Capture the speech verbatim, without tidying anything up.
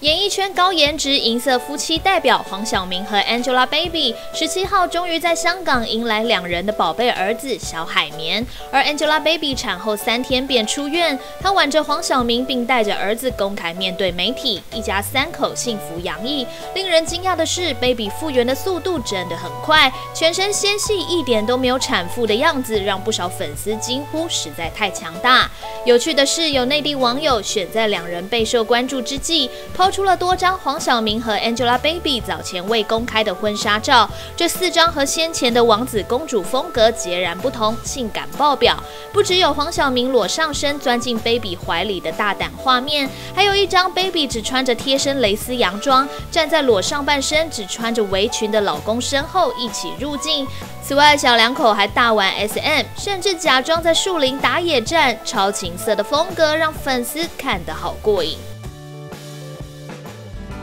演艺圈高颜值银色夫妻代表黄晓明和 Angelababy 十七号终于在香港迎来两人的宝贝儿子小海绵，而 Angelababy 产后三天便出院，她挽着黄晓明并带着儿子公开面对媒体，一家三口幸福洋溢。令人惊讶的是 ，Baby 复原的速度真的很快，全身纤细，一点都没有产妇的样子，让不少粉丝惊呼实在太强大。有趣的是，有内地网友选在两人备受关注之际， 抛出了多张黄晓明和 Angelababy 早前未公开的婚纱照，这四张和先前的王子公主风格截然不同，性感爆表。不只有黄晓明裸上身钻进 Baby 怀里的大胆画面，还有一张 Baby 只穿着贴身蕾丝洋装，站在裸上半身只穿着围裙的老公身后一起入镜。此外，小两口还大玩 S M， 甚至假装在树林打野战，超情色的风格让粉丝看得好过瘾。